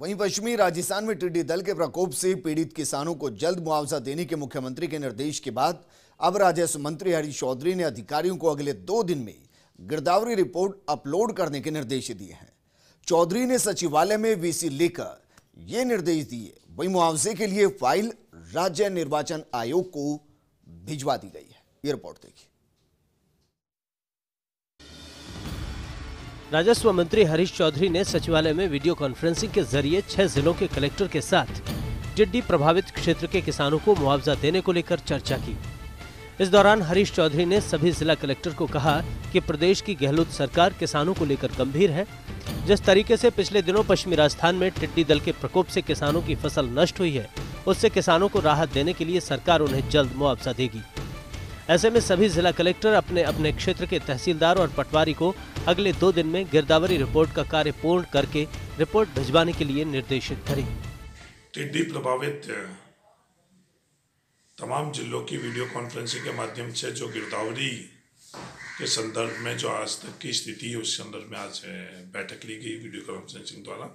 वहीं पश्चिमी राजस्थान में टिड्डी दल के प्रकोप से पीड़ित किसानों को जल्द मुआवजा देने के मुख्यमंत्री के निर्देश के बाद अब राजस्व मंत्री हरीश चौधरी ने अधिकारियों को अगले 2 दिन में गिरदावरी रिपोर्ट अपलोड करने के निर्देश दिए हैं। चौधरी ने सचिवालय में वीसी लेकर ये निर्देश दिए। वहीं मुआवजे के लिए फाइल राज्य निर्वाचन आयोग को भिजवा दी गई है। ये रिपोर्ट देखिए। राजस्व मंत्री हरीश चौधरी ने सचिवालय में वीडियो कॉन्फ्रेंसिंग के जरिए 6 जिलों के कलेक्टर के साथ टिड्डी प्रभावित क्षेत्र के किसानों को मुआवजा देने को लेकर चर्चा की। इस दौरान हरीश चौधरी ने सभी जिला कलेक्टर को कहा कि प्रदेश की गहलोत सरकार किसानों को लेकर गंभीर है। जिस तरीके से पिछले दिनों पश्चिमी राजस्थान में टिड्डी दल के प्रकोप से किसानों की फसल नष्ट हुई है, उससे किसानों को राहत देने के लिए सरकार उन्हें जल्द मुआवजा देगी। ऐसे में सभी जिला कलेक्टर अपने अपने क्षेत्र के तहसीलदार और पटवारी को अगले 2 दिन में गिरदावरी रिपोर्ट का कार्य पूर्ण करके रिपोर्ट भिजवाने के लिए निर्देशित करें। टिड्डी प्रभावित तमाम जिलों की वीडियो कॉन्फ्रेंसिंग के माध्यम से जो गिरदावरी के संदर्भ में जो आज तक की स्थिति है, उस संदर्भ में आज बैठक ली गई वीडियो कॉन्फ्रेंसिंग द्वारा,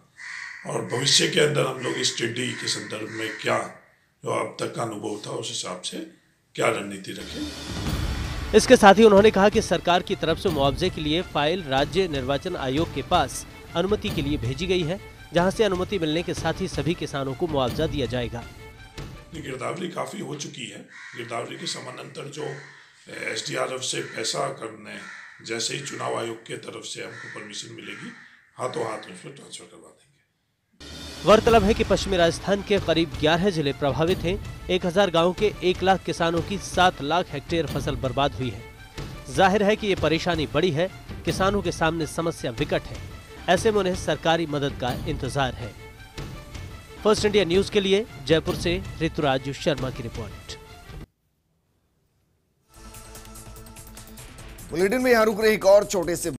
और भविष्य के अंदर हम लोग इस टिड्डी के संदर्भ में क्या जो अब तक का अनुभव था उस हिसाब से क्या रणनीति रखें। इसके साथ ही उन्होंने कहा कि सरकार की तरफ से मुआवजे के लिए फाइल राज्य निर्वाचन आयोग के पास अनुमति के लिए भेजी गई है, जहां से अनुमति मिलने के साथ ही सभी किसानों को मुआवजा दिया जाएगा। गिरदावरी काफी हो चुकी है। गिरदावरी के समानांतर जो एसडीआरएफ से पैसा करने जैसे ही चुनाव आयोग के तरफ से हमको परमिशन मिलेगी, हाथों हाथ उसमें ट्रांसफर करवा देंगे। गौरतलब है कि पश्चिमी राजस्थान के करीब 11 जिले प्रभावित हैं। 1000 गाँव के 1 लाख किसानों की 7 लाख हेक्टेयर फसल बर्बाद हुई है। जाहिर है कि ये परेशानी बड़ी है, किसानों के सामने समस्या विकट है। ऐसे में उन्हें सरकारी मदद का इंतजार है। फर्स्ट इंडिया न्यूज के लिए जयपुर से ऋतुराज शर्मा की रिपोर्ट। बुलेटिन में यहाँ रुक रहे एक और छोटे से